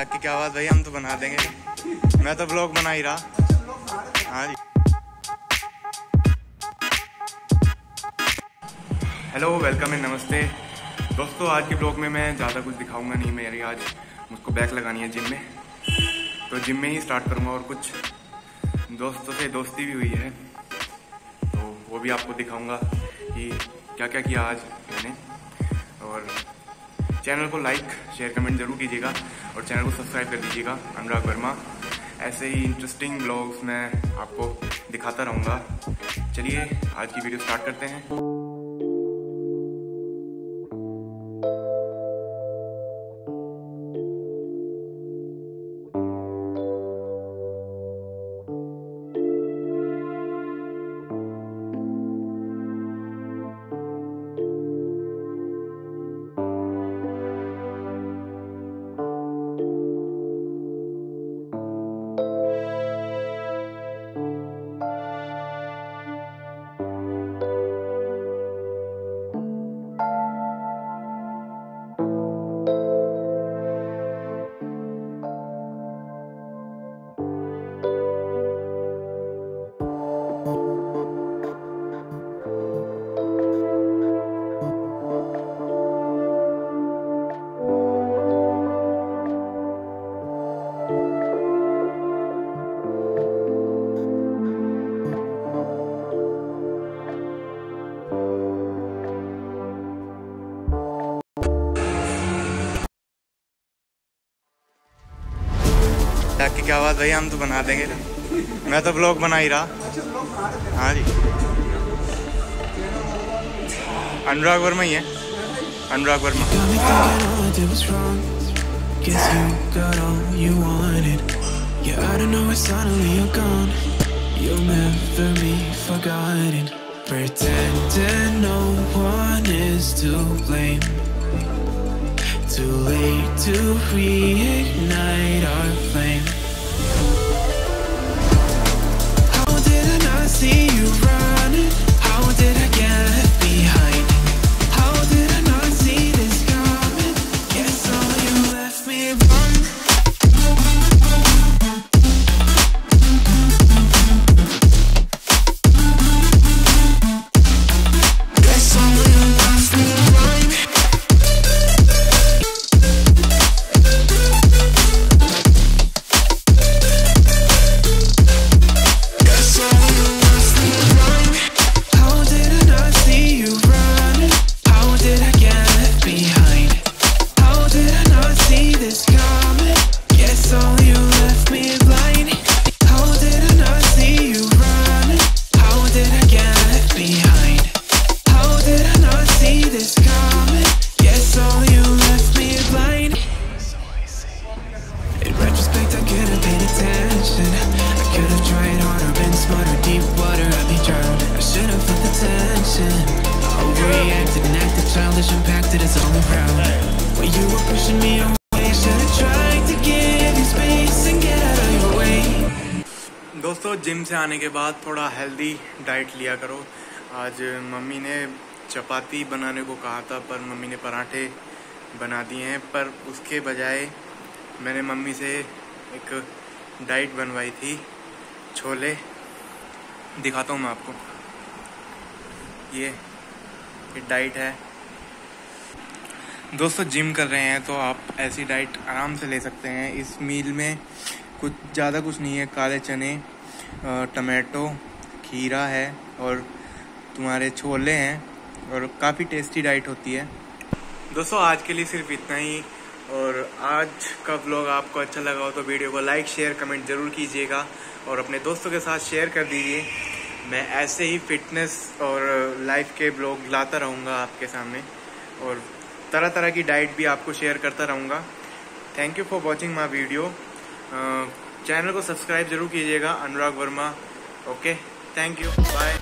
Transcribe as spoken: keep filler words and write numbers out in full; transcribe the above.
टाक की आवाज़ भाई हम तो बना देंगे, मैं तो ब्लॉग बना ही रहा। हाँ जी, हेलो वेलकम एंड नमस्ते दोस्तों। आज के ब्लॉग में मैं ज़्यादा कुछ दिखाऊंगा नहीं, मेरी आज मुझको बैक लगानी है जिम में, तो जिम में ही स्टार्ट करूँगा। और कुछ दोस्तों से दोस्ती भी हुई है तो वो भी आपको दिखाऊंगा कि क्या क्या किया आज मैंने। और चैनल को लाइक शेयर कमेंट ज़रूर कीजिएगा और चैनल को सब्सक्राइब कर दीजिएगा। अनुराग वर्मा, ऐसे ही इंटरेस्टिंग ब्लॉग्स मैं आपको दिखाता रहूँगा। चलिए आज की वीडियो स्टार्ट करते हैं। टाकी की आवाज़ भाई हम तो बना देंगे, मैं तो ब्लॉग बना ही रहा। हाँ जी, अनुराग वर्मा ही है, Anurag Verma. Too late to reignite our flame. How did I not see you running? How did I get left behind? How did I not see this coming? Guess all you left me wrong. Guess all you left me wrong. दोस्तों, gym से आने के बाद थोड़ा healthy diet लिया करो। आज mummy ने चपाती बनाने को कहा था पर मम्मी ने पराठे बना दिए हैं, पर उसके बजाय मैंने मम्मी से एक डाइट बनवाई थी। छोले दिखाता हूँ मैं आपको, ये डाइट है। दोस्तों, जिम कर रहे हैं तो आप ऐसी डाइट आराम से ले सकते हैं। इस मील में कुछ ज़्यादा कुछ नहीं है, काले चने, टमाटो, खीरा है और तुम्हारे छोले हैं, और काफ़ी टेस्टी डाइट होती है। दोस्तों, आज के लिए सिर्फ इतना ही। और आज का व्लॉग आपको अच्छा लगा हो तो वीडियो को लाइक शेयर कमेंट ज़रूर कीजिएगा और अपने दोस्तों के साथ शेयर कर दीजिए। मैं ऐसे ही फिटनेस और लाइफ के व्लॉग लाता रहूँगा आपके सामने और तरह तरह की डाइट भी आपको शेयर करता रहूँगा। Thank you for watching my video. Channel को सब्सक्राइब जरूर कीजिएगा। Anurag Verma, okay, thank you, bye.